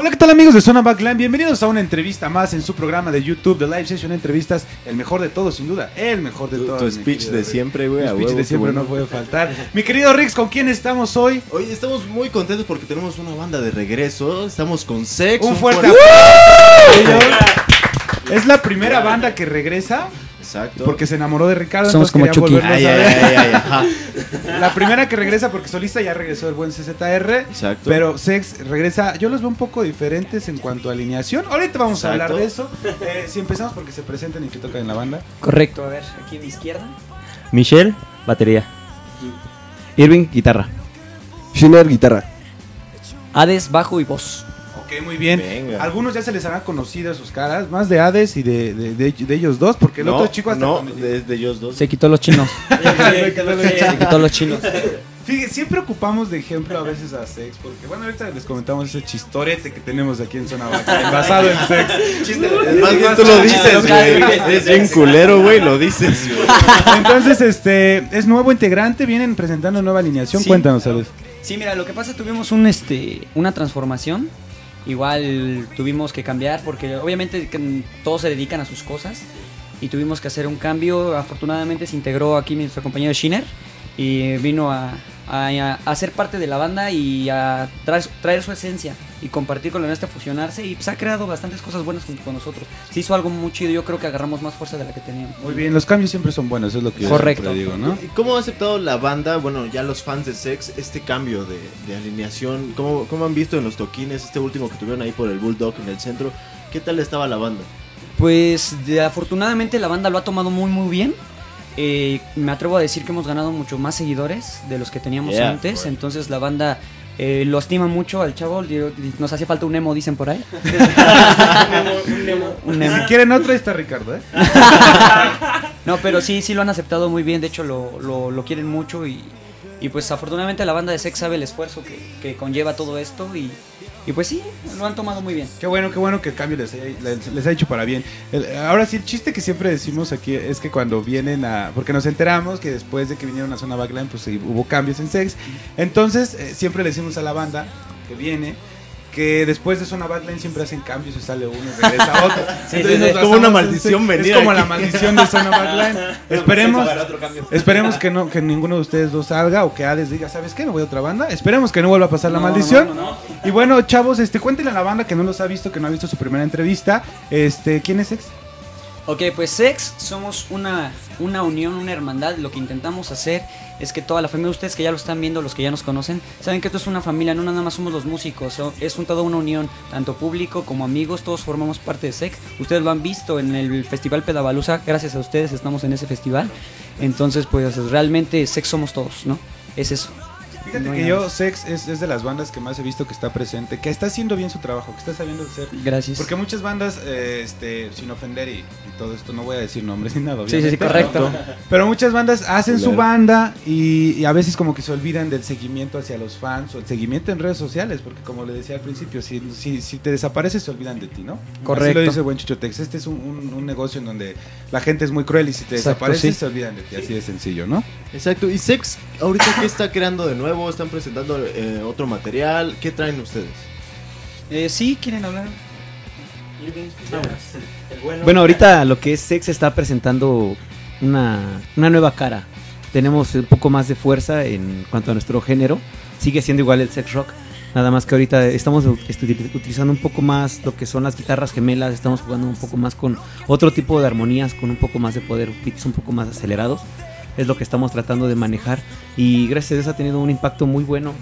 Hola, ¿qué tal amigos de Sonabaca? Bienvenidos a una entrevista más en su programa de YouTube, The Live Session de Entrevistas, el mejor de todos, sin duda, el mejor de todos. Tu speech de siempre, güey. Tu speech de siempre no puede faltar. Mi querido Rix, ¿con quién estamos hoy? Hoy estamos muy contentos porque tenemos una banda de regreso, estamos con Sexo. Un fuerte aplauso. Es la primera banda que regresa. Exacto. Porque se enamoró de Ricardo. Somos como Chucky. La primera que regresa, porque solista ya regresó el buen CZR. Exacto. Pero Sex regresa. Yo los veo un poco diferentes en cuanto a alineación. Ahorita vamos a hablar de eso. Si empezamos porque se presentan y que tocan en la banda. Correcto. A ver, aquí a mi izquierda. Michelle, batería. Irving, guitarra. Shiner, guitarra. Hades, bajo y voz. Ok, muy bien. Venga. Algunos ya se les harán conocidas sus caras, más de Hades y de ellos dos, porque el otro chico hasta de ellos dos. Se quitó los chinos. Se quitó los chinos. Fíjense, siempre ocupamos de ejemplo a veces a Sex, porque bueno, ahorita les comentamos ese chistorete que tenemos aquí en Sonabaca, basado en Sex. Más bien tú lo dices, güey. Es bien culero, güey, lo dices. Entonces, es nuevo integrante, vienen presentando nueva alineación, sí. Cuéntanos, Alex. Sí, mira, lo que pasa, tuvimos una transformación. Igual tuvimos que cambiar porque obviamente todos se dedican a sus cosas y tuvimos que hacer un cambio. Afortunadamente se integró aquí nuestro compañero Shiner y vino a ser parte de la banda y a traer su esencia y compartir con la nuestra, fusionarse, y pues ha creado bastantes cosas buenas junto con nosotros. Se hizo algo muy chido, yo creo que agarramos más fuerza de la que teníamos. Muy bien, los cambios siempre son buenos, eso es lo que yo siempre digo, ¿no? ¿Cómo ha aceptado la banda, bueno, ya los fans de Sex, este cambio de alineación? ¿Cómo han visto en los toquines, este último que tuvieron ahí por el Bulldog en el centro? ¿Qué tal estaba la banda? Pues afortunadamente la banda lo ha tomado muy muy bien. Me atrevo a decir que hemos ganado mucho más seguidores de los que teníamos antes, entonces la banda... lo estima mucho al chavo. Nos hacía falta un emo, dicen por ahí. un emo. Si quieren otra, está Ricardo, ¿eh? No, pero sí lo han aceptado muy bien. De hecho, lo quieren mucho. Y pues afortunadamente la banda de Sex sabe el esfuerzo que conlleva todo esto. Y pues sí, lo han tomado muy bien. Qué bueno que el cambio les ha hecho para bien. Ahora sí, el chiste que siempre decimos aquí es que cuando vienen a... Porque nos enteramos que después de que vinieron a Sonabaca, pues hubo cambios en Sex. Entonces, siempre le decimos a la banda que viene... que después de Sonabaca siempre hacen cambios, se sale uno y regresa otro. Entonces, es como una maldición venir. Es como la maldición de Sonabaca. Esperemos que ninguno de ustedes dos salga o que Hades diga, ¿sabes qué? Me voy a otra banda. Esperemos que no vuelva a pasar la maldición. Y bueno, chavos, cuéntenle a la banda que no los ha visto, que no ha visto su primera entrevista. ¿Quién es Sex? Ok, pues Sex somos una unión, una hermandad. Lo que intentamos hacer es que toda la familia, ustedes que ya lo están viendo, los que ya nos conocen, saben que esto es una familia, no nada más somos los músicos, es toda una unión, tanto público como amigos, todos formamos parte de Sex. Ustedes lo han visto en el Festival Pedabaluza, gracias a ustedes estamos en ese festival. Entonces, pues realmente Sex somos todos, ¿no? Es eso. Fíjate que yo, Sex, es de las bandas que más he visto que está presente, que está haciendo bien su trabajo, que está sabiendo hacer. Gracias. Porque muchas bandas, sin ofender y todo esto, no voy a decir nombres ni nada. Sí, correcto. ¿No? Pero muchas bandas hacen su banda y a veces como que se olvidan del seguimiento hacia los fans o el seguimiento en redes sociales, porque como le decía al principio, si te desapareces se olvidan de ti, ¿no? Correcto. Así lo dice buen Chuchotex. Este es un negocio en donde la gente es muy cruel y si te desapareces se olvidan de ti, así de sencillo, ¿no? Exacto. ¿Y Sex ahorita qué está creando de nuevo? ¿Están presentando otro material? ¿Qué traen ustedes? Sí, ¿quieren hablar? Bueno, ahorita lo que es Sex está presentando una nueva cara. Tenemos un poco más de fuerza en cuanto a nuestro género. Sigue siendo igual el sex rock, nada más que ahorita estamos utilizando un poco más lo que son las guitarras gemelas. Estamos jugando un poco más con otro tipo de armonías, con un poco más de poder, beats un poco más acelerados. Es lo que estamos tratando de manejar y gracias a Dios ha tenido un impacto muy bueno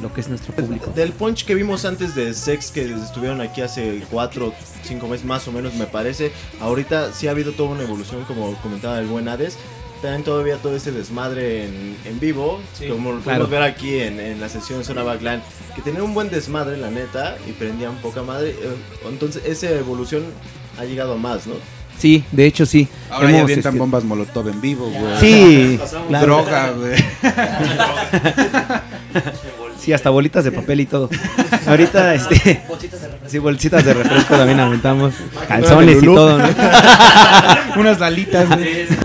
lo que es nuestro público. Del punch que vimos antes de Sex, que estuvieron aquí hace 4 o 5 meses más o menos me parece, ahorita sí ha habido toda una evolución, como comentaba el buen Hades. Tienen todavía todo ese desmadre en vivo, sí, como lo podemos ver aquí en la sesión de Sonabaca, que tenían un buen desmadre la neta y prendían poca madre, entonces esa evolución ha llegado a más, ¿no? Sí, de hecho sí. Ahora ya avientan bombas molotov en vivo, güey. Sí, droga, güey. Sí, hasta bolitas de papel y todo. Ahorita, bolsitas de refresco. Sí, bolsitas de refresco también aventamos. Calzones y todo, ¿no? Unas lalitas, ¿no?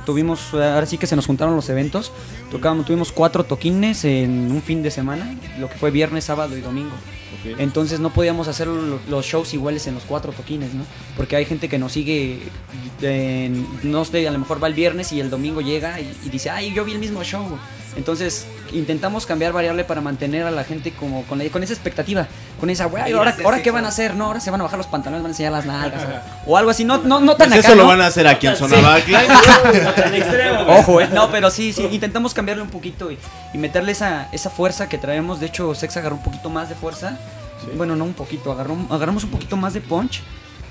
Tuvimos, ahora sí que se nos juntaron los eventos. Tuvimos 4 toquines en un fin de semana, lo que fue viernes, sábado y domingo. Okay. Entonces no podíamos hacer los shows iguales en los 4 toquines, ¿no? Porque hay gente que nos sigue, no sé, a lo mejor va el viernes y el domingo llega y dice, ay, yo vi el mismo show. Entonces intentamos cambiar, variable para mantener a la gente como con esa expectativa, con esa, güey, ahora qué van a hacer, no, ahora se van a bajar los pantalones, van a enseñar las nalgas o algo así, no tan pues acá, eso ¿no? Lo van a hacer aquí en Sonabaca. Ojo, no, pero sí, intentamos cambiarle un poquito y meterle esa fuerza que traemos. De hecho, Sex agarró un poquito más de fuerza, sí. Bueno, no un poquito, agarramos un poquito más de punch,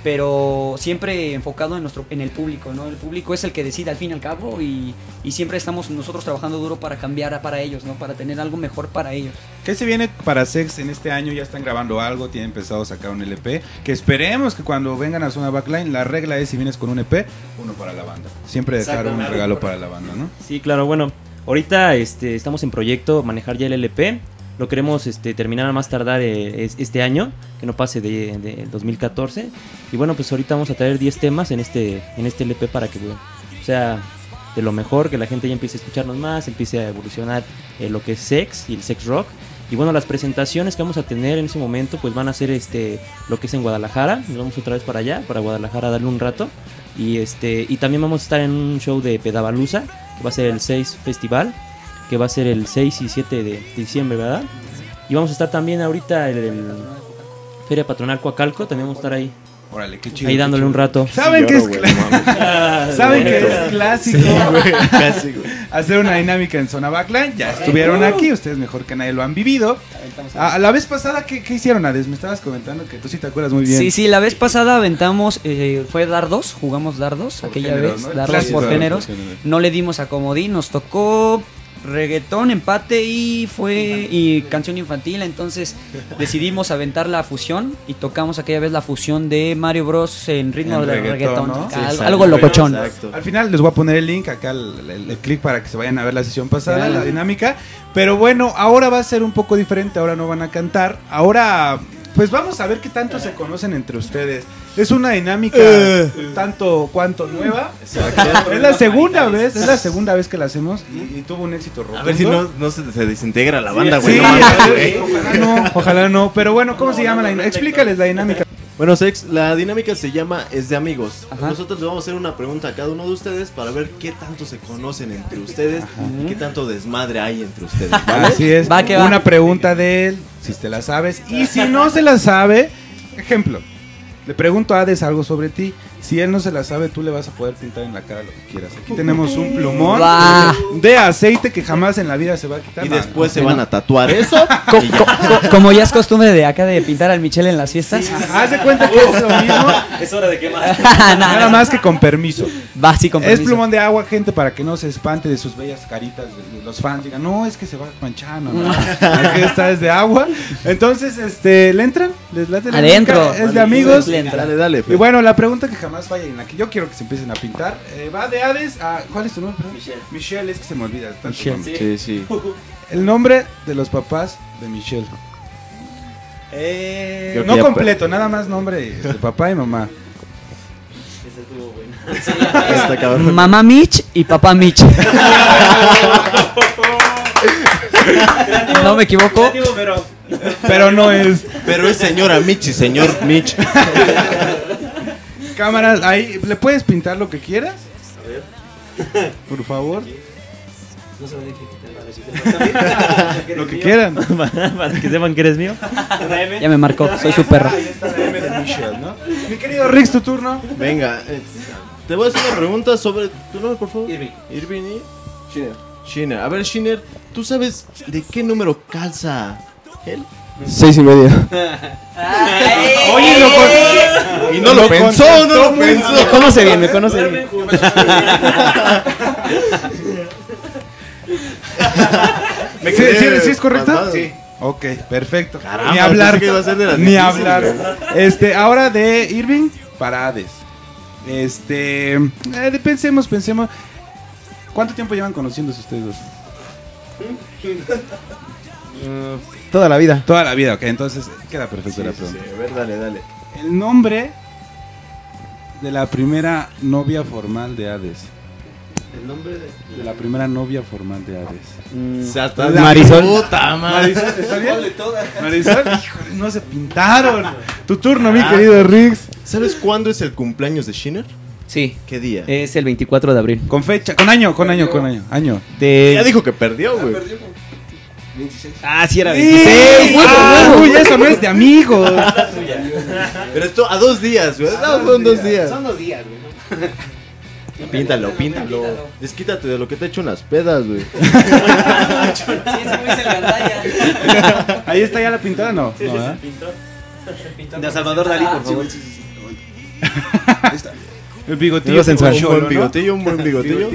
pero siempre enfocado en el público, ¿no? El público es el que decide al fin y al cabo y siempre estamos nosotros trabajando duro para cambiar para ellos, ¿no? Para tener algo mejor para ellos. ¿Qué se viene para Sex en este año? Ya están grabando algo, tienen pensado sacar un LP, que esperemos que cuando vengan a Zona Backline, la regla es si vienes con un EP, uno para la banda. Siempre dejar un regalo para la banda, ¿no? Sí, claro, bueno, ahorita estamos en proyecto, manejar ya el LP. Lo queremos terminar a más tardar este año, que no pase de 2014. Y bueno, pues ahorita vamos a traer 10 temas en este LP para que sea de lo mejor, que la gente ya empiece a escucharnos más, empiece a evolucionar lo que es Sex y el sex rock. Y bueno, las presentaciones que vamos a tener en ese momento pues van a ser lo que es en Guadalajara. Nos vamos otra vez para allá, para Guadalajara, a darle un rato. Y también vamos a estar en un show de Pedabaluza, que va a ser el 6 Festival, que va a ser el 6 y 7 de diciembre, ¿verdad? Y vamos a estar también ahorita en Feria Patronal Coacalco, también vamos a estar ahí. Órale, qué chido. Ahí dándole un rato. ¿Saben que es clásico? Sí, clásico. Hacer una dinámica en Zona Backline. Ya estuvieron aquí, ustedes mejor que nadie lo han vivido. A la vez pasada, ¿qué hicieron, Ades? Me estabas comentando que tú sí te acuerdas muy bien. Sí, la vez pasada aventamos, fue dardos, jugamos dardos por aquella género, vez, ¿no? Dardos clásico, por géneros. No le dimos a comodín, nos tocó reggaetón, empate y canción infantil. Entonces decidimos aventar la fusión y tocamos aquella vez la fusión de Mario Bros en ritmo de reggaetón, ¿no? Sí, algo locochón. Exacto. Al final les voy a poner el link acá, el clic, para que se vayan a ver la sesión pasada, la dinámica. Pero bueno, ahora va a ser un poco diferente, ahora no van a cantar, ahora pues vamos a ver qué tanto se conocen entre ustedes. Es una dinámica tanto cuanto nueva. Exacto. Es la segunda vez que la hacemos y tuvo un éxito rotundo. A ver si no se desintegra la banda, güey. Sí, ojalá no. Pero bueno, ¿cómo se llama la dinámica? Explícales la dinámica. Bueno, Sex, la dinámica se llama Es de Amigos. Ajá. Nosotros le vamos a hacer una pregunta a cada uno de ustedes para ver qué tanto se conocen entre ustedes. Ajá. Y qué tanto desmadre hay entre ustedes, ¿vale? Así es, va. Una pregunta de él, si te la sabes, y si no se la sabe, ejemplo, le pregunto a Hades algo sobre ti. Si él no se la sabe, tú le vas a poder pintar en la cara lo que quieras. Aquí tenemos un plumón de aceite que jamás en la vida se va a quitar. Y después se van a tatuar eso. Como ya es costumbre de acá de pintar al Michel en las fiestas. Sí, haz de cuenta que es lo mismo. Es hora de quemar. Nada más que con permiso. Va, sí, con permiso. Es plumón de agua, gente, para que no se espante de sus bellas caritas. De los fans digan, no, es que se va manchando, ¿no? Aquí está, es de agua. Entonces, ¿le entran? ¿Les late la adentro? Es de amigos. Dale. Y bueno, la pregunta que jamás falla en la que yo quiero que se empiecen a pintar. Va de Hades a... ¿Cuál es tu nombre? Michelle, es que se me olvida tanto nombre. Sí. El nombre de los papás de Michelle. No completo, nada más nombre de papá y mamá. Esa estuvo buena. Mamá Mitch y papá Mitch. No me equivoco. Creativo, pero no es. Pero es señora Mitch y señor Mitch. Cámaras, ahí, ¿le puedes pintar lo que quieras? A ver. Por favor. No se lo dije. Lo que quieran. Para que sepan que eres mío. Ya me marcó, soy su perro. Mi querido Rix, tu turno. Venga, te voy a hacer una pregunta sobre tu nombre, por favor. Irving y Shiner. A ver, Shiner, ¿tú sabes de qué número calza él? 6 y medio. Oye, y no lo pensó, Me conoce bien, ¿Sí, ¿sí es correcto? Pasado. Sí. Ok, perfecto. Caramba, ni hablar, que iba a ser de la ni difícil, hablar. Ahora de Irving para Hades. Pensemos. ¿Cuánto tiempo llevan conociéndose ustedes dos? Toda la vida. Toda la vida, ok. Entonces queda perfecta la pregunta. Sí, a ver, dale, dale. El nombre de la primera novia formal de Hades. El nombre de la primera novia formal de Hades. Marisol. Puta, Marisol, ¿está bien? Marisol, híjole, no se pintaron. Tu turno, mi querido Riggs. ¿Sabes cuándo es el cumpleaños de Shiner? Sí. ¿Qué día? Es el 24 de abril. Con fecha, con año, con perdió. Año, con año. Año. De... Ya dijo que perdió, güey. Perdió. 26. Ah, sí, era 26. ¡Sí! Bueno, uy, eso no es de amigos. Pero esto a 2 días, güey. Son 2 días. Son 2 días, güey. Píntalo, píntalo. Desquítate de lo que te ha hecho unas pedas, güey. Sí, ahí está ya la pintada, ¿no? Sí, no, es el pintor. De Salvador Dalí, por favor. Ahí está. El bigotillo sensual. Un buen bigotillo, un buen bigotillo.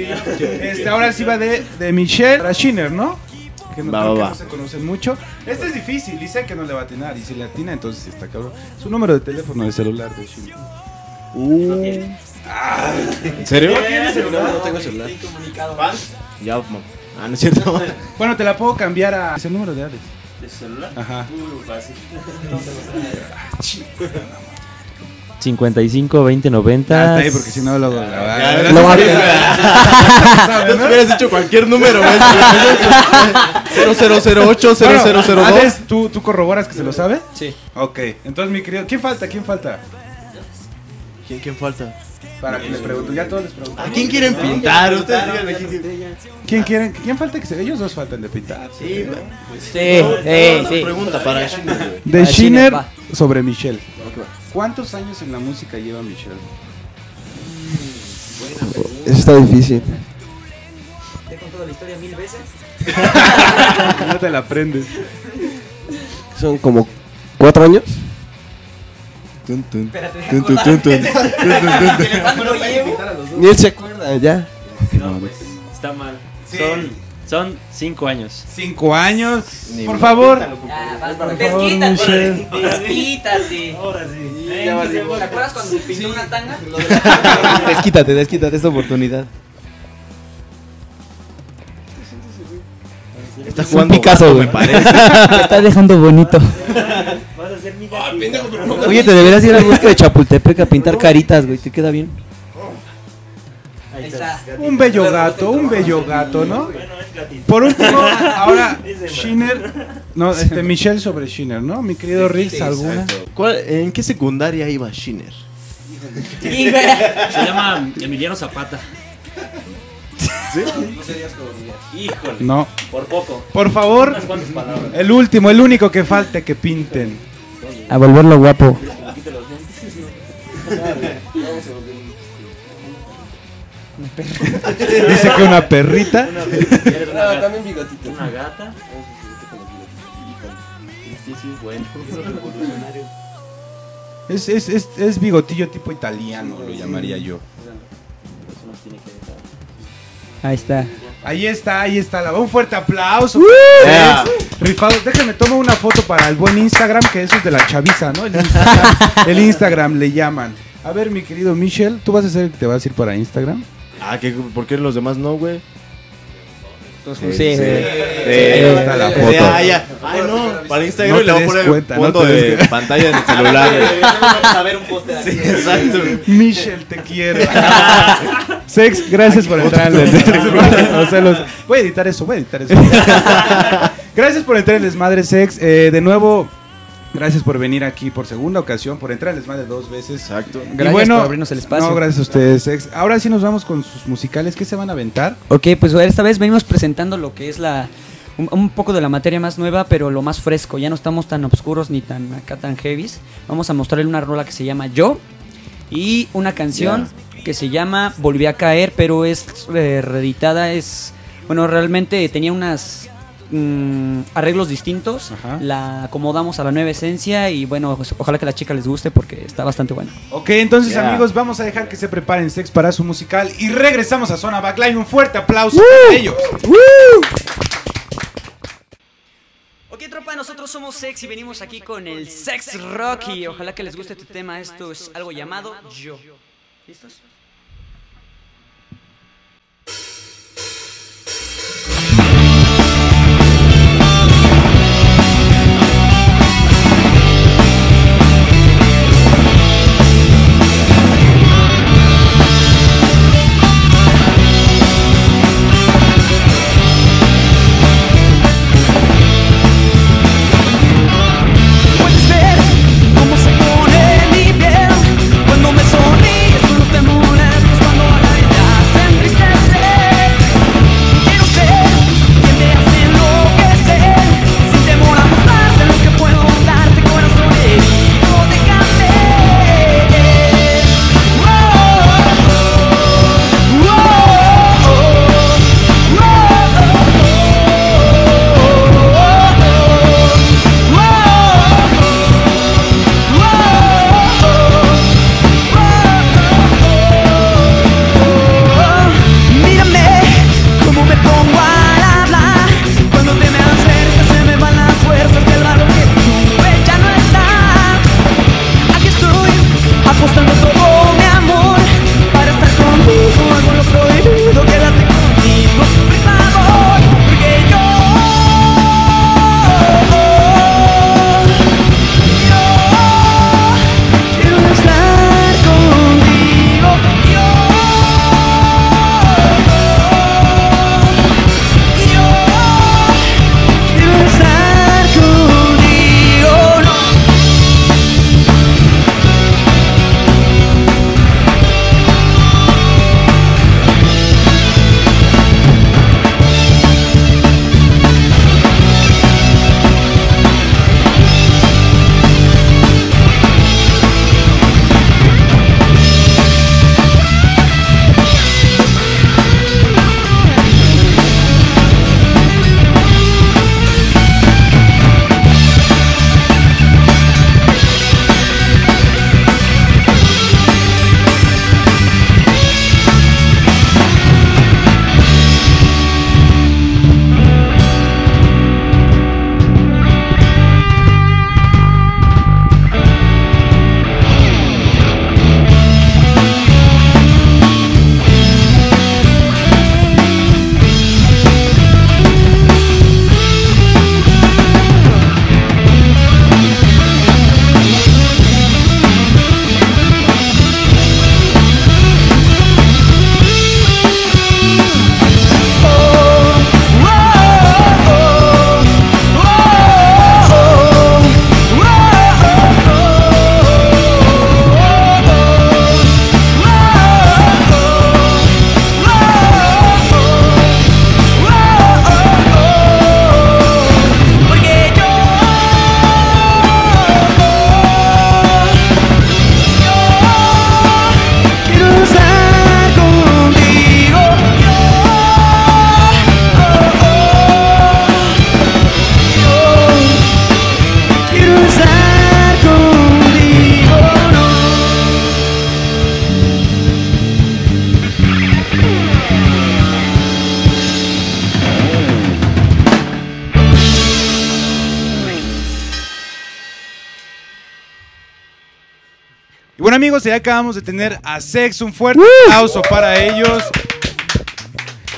Ahora sí va de Michelle para Shiner, ¿no? Que no, va. No se conocen mucho. Este es difícil, dice que no le va a atinar. Y si le atina, entonces está cabrón. Su número de teléfono de celular de Shiner. ¿En serio? ¿No tienes celular? No, no tengo celular. Ya, no es cierto. Bueno, te la puedo cambiar a... Es el número de Alex. ¿De celular? Ajá. Fácil. 55 20 90. Hasta ahí, porque si no lo no te hubieras dicho cualquier número. 0008 0002. ¿Tú corroboras que se lo sabe? Sí. Ok, entonces mi querido... ¿Quién falta? ¿Quién falta? ¿Quién falta? Para que les pregunto, ya todos les preguntan. ¿A quién quieren pintar? Ustedes díganme. ¿Quién quieren? ¿Quién falta que se... Ellos dos faltan de pintar. Sí, sí. Pregunta para Shiner. De Shiner sobre Michelle. ¿Cuántos años en la música lleva Michelle? Buena pregunta. Eso está difícil. ¿Te he contado la historia 1000 veces? No te la aprendes. Son como 4 años. Ni él se acuerda ya. No, pues está mal. Sí. Son 5 años. 5 años. Por favor. Desquítate. Ahora sí. ¿Te acuerdas cuando se pintó una tanga? Desquítate esta oportunidad. Está jugando Picasso, me parece. Te está dejando bonito. Oye, te deberías ir al bosque de Chapultepec a pintar caritas, güey. Te queda bien. Ahí está. Un bello gato, ¿no? Por último, ahora Shiner. No, Michelle sobre Shiner, ¿no? Mi querido Riggs, ¿alguna? ¿En qué secundaria iba Shiner? Se llama Emiliano Zapata. ¿Sí? No serías como... Híjole. No. Por poco. Por favor. Unas cuantas palabras. El último, el único que falta que pinten. A volverlo guapo. Dice que una perrita. No, también bigotito. Una gata. Sí, bueno. Es bigotillo tipo italiano, lo llamaría yo. Eso nos tiene que dejar. Ahí está. Un fuerte aplauso. Yeah. Rifado. Déjenme tomar una foto para el buen Instagram, que eso es de la chaviza, ¿no? El Instagram le llaman. A ver, mi querido Michel, ¿tú vas a ser el que te vas a ir para Instagram? ¿Por qué los demás no, güey? Entonces, sí. Ahí está la foto. Ay, no. Para Instagram no le voy a poner fondo de pantalla en el celular. A ver un poste de aquí. Sí, exacto. Michel, te quiero. Sex, gracias por entrar en el desmadre. Voy a editar eso. Gracias por entrar en el desmadre, Sex. De nuevo, gracias por venir aquí por segunda ocasión, por entrar en el desmadre 2 veces. Exacto. Gracias por abrirnos el espacio. No, gracias a ustedes, Sex. Ahora sí nos vamos con sus musicales. ¿Qué se van a aventar? Ok, pues esta vez venimos presentando lo que es un poco de la materia más nueva, pero lo más fresco. Ya no estamos tan oscuros ni tan acá tan heavies. Vamos a mostrarle una rola que se llama Yo y una canción... Yeah. Que se llama Volví a Caer, pero es reeditada, bueno, realmente tenía unas arreglos distintos. Ajá. La acomodamos a la nueva esencia y bueno, pues, ojalá que a la chica les guste porque está bastante buena. Ok, entonces amigos, vamos a dejar que se preparen Sex para su musical y regresamos a Zona Backline. Un fuerte aplauso para ellos. Ok, tropa, nosotros somos Sex y venimos aquí con el Sex Rock y ojalá que les guste tu tema. Esto es algo llamado Yo. ¿Listos? Bueno, amigos, ya acabamos de tener a Sexo. Un fuerte aplauso para ellos.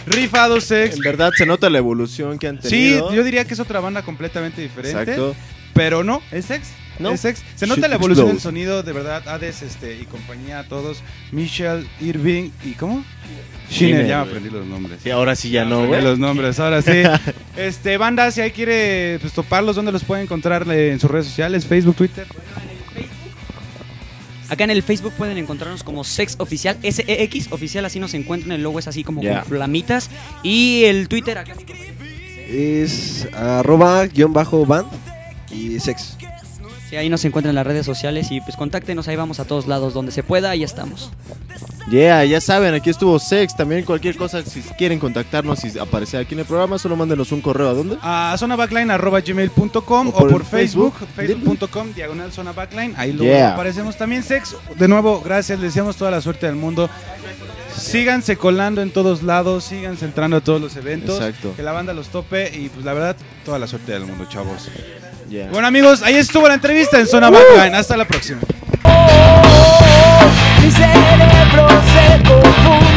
Rifado Sex. En verdad se nota la evolución que han tenido. Sí, yo diría que es otra banda completamente diferente. Exacto. Pero no, es Sex. No. Es Sex. Se nota la evolución del sonido, de verdad. Hades y compañía, todos. Michelle, Irving y ¿cómo? Shiner, ya aprendí los nombres. Sí, ahora sí ya no, güey. Los nombres, ahora sí. Banda, si ahí quiere pues, toparlos, ¿dónde los pueden encontrar en sus redes sociales? Facebook, Twitter. Acá en el Facebook pueden encontrarnos como Sex Oficial, SEX Oficial, así nos encuentran, el logo es así como con flamitas. Y el Twitter acá es @_band y Sex. Sí, ahí nos encuentran en las redes sociales y pues contáctenos, ahí vamos a todos lados, donde se pueda, ahí estamos. Ya saben, aquí estuvo Sex, también cualquier cosa, si quieren contactarnos y aparecer aquí en el programa, solo mándenos un correo, ¿a dónde? A sonabackline@gmail.com o por Facebook, facebook.com/sonabackline, ahí luego aparecemos también. Sex, de nuevo, gracias, les deseamos toda la suerte del mundo. Síganse colando en todos lados, síganse entrando a todos los eventos. Exacto. Que la banda los tope y pues la verdad, toda la suerte del mundo, chavos. Bueno, amigos, ahí estuvo la entrevista en Sonabaca. Hasta la próxima. Mi cerebro se confunde.